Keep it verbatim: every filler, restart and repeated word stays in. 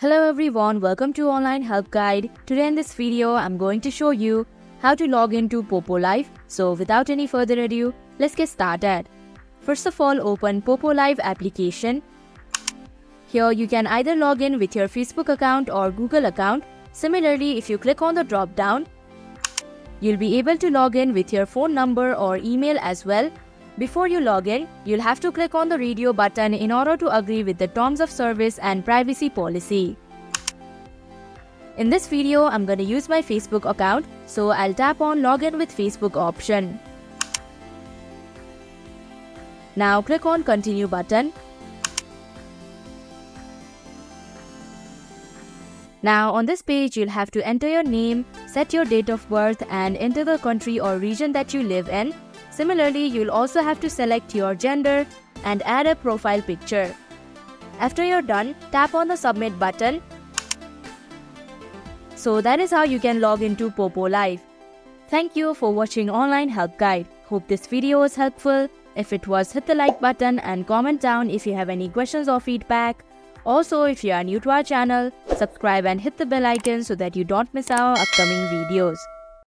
Hello everyone, welcome to Online Help Guide. Today in this video, I'm going to show you how to log into Poppo Live. So without any further ado, let's get started. First of all, open Poppo Live application. Here you can either log in with your Facebook account or Google account. Similarly, if you click on the drop down, you'll be able to log in with your phone number or email as well. Before you log in, you'll have to click on the radio button in order to agree with the terms of service and privacy policy. In this video, I'm gonna use my Facebook account, so I'll tap on Login with Facebook option. Now click on Continue button. Now on this page, you'll have to enter your name, set your date of birth and enter the country or region that you live in. Similarly, you'll also have to select your gender and add a profile picture. After you're done, tap on the Submit button. So that is how you can log into Poppo Live. Thank you for watching Online Help Guide. Hope this video was helpful. If it was, hit the like button and comment down if you have any questions or feedback. Also, if you are new to our channel, subscribe and hit the bell icon so that you don't miss our upcoming videos.